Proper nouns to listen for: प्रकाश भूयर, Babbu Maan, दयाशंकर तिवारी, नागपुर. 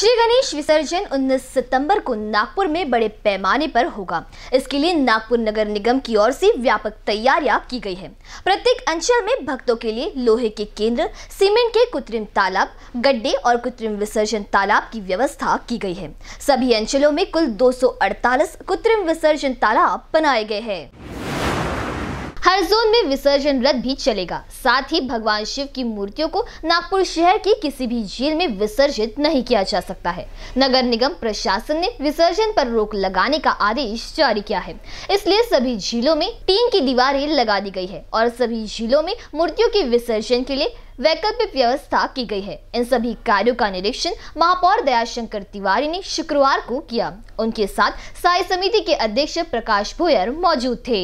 श्री गणेश विसर्जन 19 सितंबर को नागपुर में बड़े पैमाने पर होगा। इसके लिए नागपुर नगर निगम की ओर से व्यापक तैयारियां की गई है। प्रत्येक अंचल में भक्तों के लिए लोहे के केंद्र, सीमेंट के कृत्रिम तालाब, गड्ढे और कृत्रिम विसर्जन तालाब की व्यवस्था की गई है। सभी अंचलों में कुल 248 कृत्रिम विसर्जन तालाब बनाए गए हैं। हर जोन में विसर्जन रथ भी चलेगा। साथ ही भगवान शिव की मूर्तियों को नागपुर शहर की किसी भी झील में विसर्जित नहीं किया जा सकता है। नगर निगम प्रशासन ने विसर्जन पर रोक लगाने का आदेश जारी किया है, इसलिए सभी झीलों में टीन की दीवारें लगा दी गई है और सभी झीलों में मूर्तियों के विसर्जन के लिए वैकल्पिक व्यवस्था की गई है। इन सभी कार्यों का निरीक्षण महापौर दयाशंकर तिवारी ने शुक्रवार को किया। उनके साथ स्थायी समिति के अध्यक्ष प्रकाश भूयर मौजूद थे।